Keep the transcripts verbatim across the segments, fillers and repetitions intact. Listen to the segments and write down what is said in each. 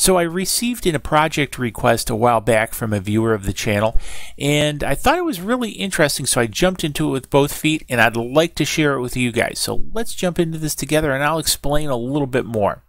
So I received in a project request a while back from a viewer of the channel, and I thought it was really interesting, so I jumped into it with both feet, and I'd like to share it with you guys. So let's jump into this together, and I'll explain a little bit more.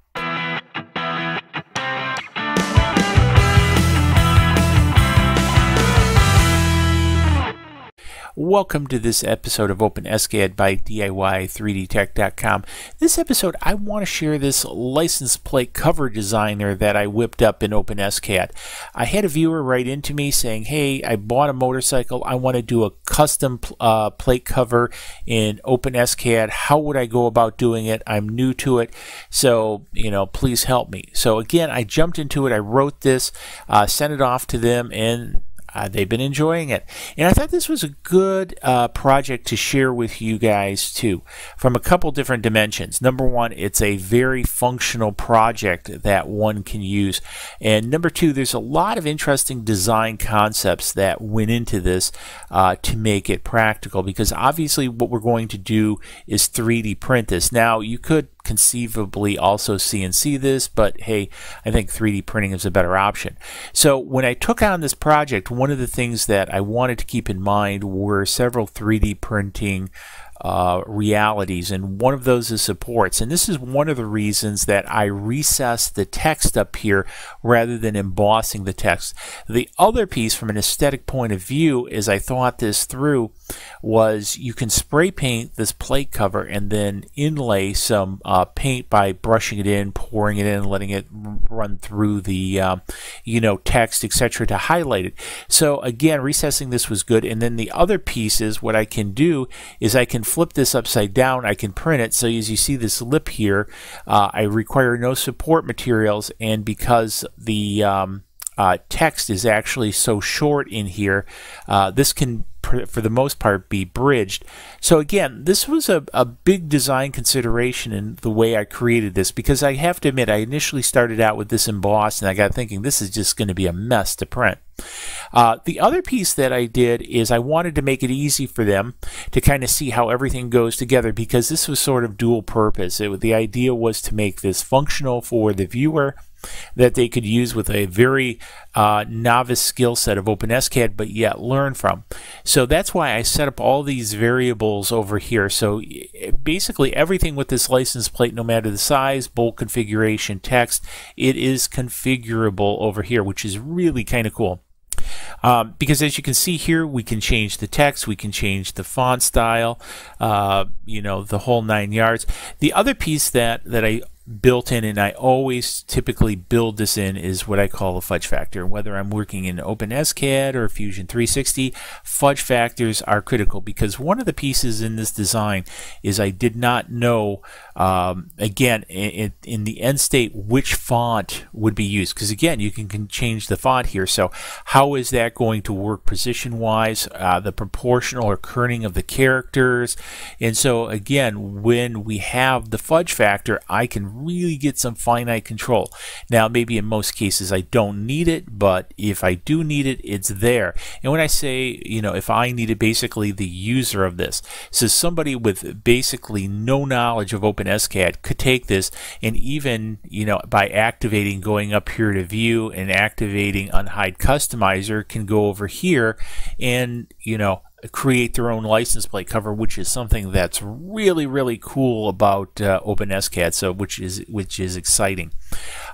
Welcome to this episode of OpenSCAD by D I Y three D tech dot com. This episode, I want to share this license plate cover designer that I whipped up in OpenSCAD. I had a viewer write into me saying, hey, I bought a motorcycle. I want to do a custom uh, plate cover in OpenSCAD. How would I go about doing it? I'm new to it. So, you know, please help me. So again, I jumped into it. I wrote this, uh, sent it off to them, and Uh, they've been enjoying it. And I thought this was a good uh, project to share with you guys too, from a couple different dimensions. Number one, it's a very functional project that one can use. And number two, there's a lot of interesting design concepts that went into this uh, to make it practical, because obviously what we're going to do is three D print this. Now, you could conceivably also C N C this, but hey, I think three D printing is a better option. So when I took on this project, one of the things that I wanted to keep in mind were several three D printing Uh, realities, and one of those is supports. And this is one of the reasons that I recessed the text up here rather than embossing the text. The other piece, from an aesthetic point of view, as I thought this through, was you can spray paint this plate cover and then inlay some uh, paint by brushing it in, pouring it in, letting it run through the uh, you know, text, et cetera, to highlight it. So again, recessing this was good. And then the other piece is what I can do is I can flip this upside down, I can print it. So as you see this lip here, uh, I require no support materials, and because the um, uh, text is actually so short in here, uh, this can for the most part be bridged. So again, this was a, a big design consideration in the way I created this, because I have to admit, I initially started out with this embossed and I got thinking this is just going to be a mess to print. Uh, the other piece that I did is I wanted to make it easy for them to kind of see how everything goes together, because this was sort of dual purpose. It, the idea was to make this functional for the viewer that they could use with a very uh, novice skill set of OpenSCAD, but yet learn from. So that's why I set up all these variables over here. So basically everything with this license plate, no matter the size, bolt configuration, text, it is configurable over here, which is really kind of cool. Um, because as you can see here, we can change the text, we can change the font style, uh, you know, the whole nine yards. The other piece that, that I built in, and I always typically build this in, is what I call a fudge factor. Whether I'm working in OpenSCAD or Fusion three sixty, fudge factors are critical, because one of the pieces in this design is I did not know, um, again, in, in the end state, which font would be used, because again, you can, can change the font here. So how is that going to work position wise, uh, the proportional or kerning of the characters? And so again, when we have the fudge factor, I can really get some finite control. Now, maybe in most cases I don't need it, but if I do need it, it's there. And when I say, you know, if I needed, basically the user of this, so somebody with basically no knowledge of OpenSCAD could take this, and even, you know, by activating, going up here to view and activating unhide customizer, can go over here and, you know, create their own license plate cover, which is something that's really, really cool about uh, OpenSCAD, so which is which is exciting.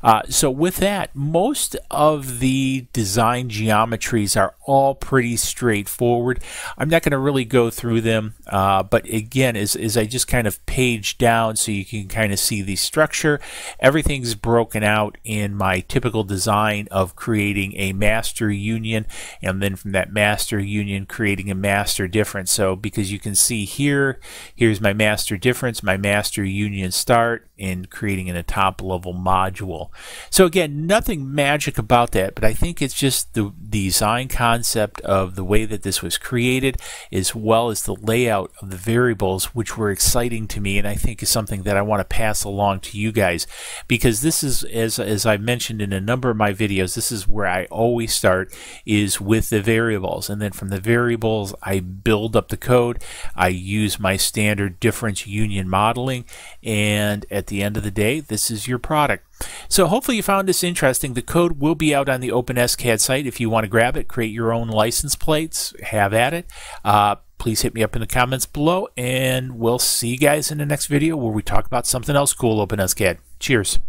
Uh, so with that, most of the design geometries are all pretty straightforward. I'm not going to really go through them, uh, but again, as, as I just kind of page down so you can kind of see the structure, everything's broken out in my typical design of creating a master union, and then from that master union creating a master difference. So because you can see here, here's my master difference, my master union start, and creating in a top level module. So again, nothing magic about that, but I think it's just the design concept of the way that this was created, as well as the layout of the variables, which were exciting to me, and I think is something that I want to pass along to you guys, because this is, as, as I mentioned in a number of my videos, this is where I always start, is with the variables, and then from the variables I build up the code. I use my standard difference union modeling, and at at the end of the day, this is your product. So hopefully you found this interesting. The code will be out on the OpenSCAD site if you want to grab it, create your own license plates, have at it. Uh, please hit me up in the comments below, and we'll see you guys in the next video where we talk about something else cool OpenSCAD. Cheers.